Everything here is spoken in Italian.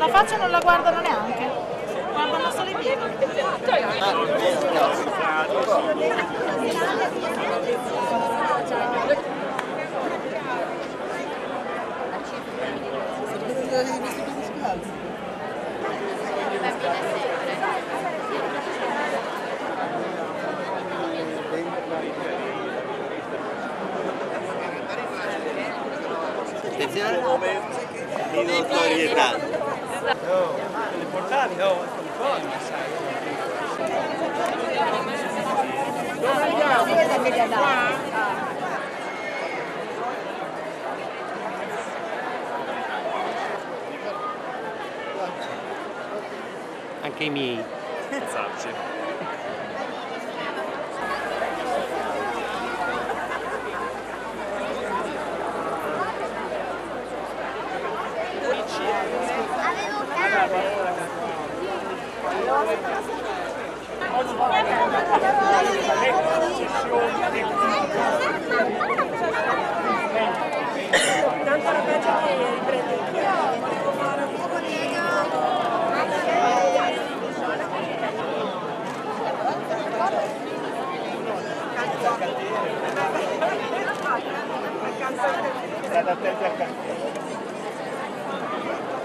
La faccia non la guardano neanche, guardano solo i piedi. Di notorietà. No, le portate no, con anche i miei. Tanto la faccia che riprende il chiaro.